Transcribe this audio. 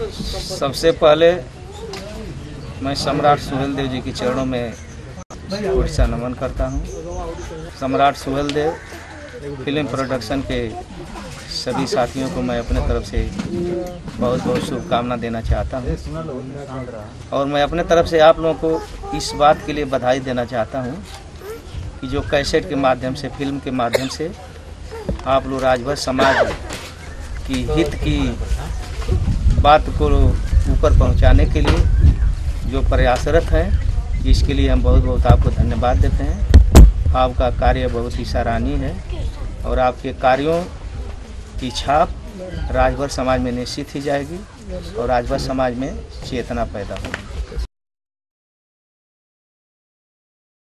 सबसे पहले मैं सम्राट सुहेलदेव जी के चरणों में कोटि से नमन करता हूं। सम्राट सुहेलदेव फिल्म प्रोडक्शन के सभी साथियों को मैं अपने तरफ से बहुत बहुत शुभकामना देना चाहता हूं और मैं अपने तरफ से आप लोगों को इस बात के लिए बधाई देना चाहता हूं कि जो कैसेट के माध्यम से, फिल्म के माध्यम से आप लोग राजभर समाज की हित की बात को ऊपर पहुंचाने के लिए जो प्रयासरत हैं, इसके लिए हम बहुत बहुत आपको धन्यवाद देते हैं। आपका कार्य बहुत ही सराहनीय है और आपके कार्यों की छाप राजभर समाज में निश्चित ही जाएगी और राजभर समाज में चेतना पैदा होगी।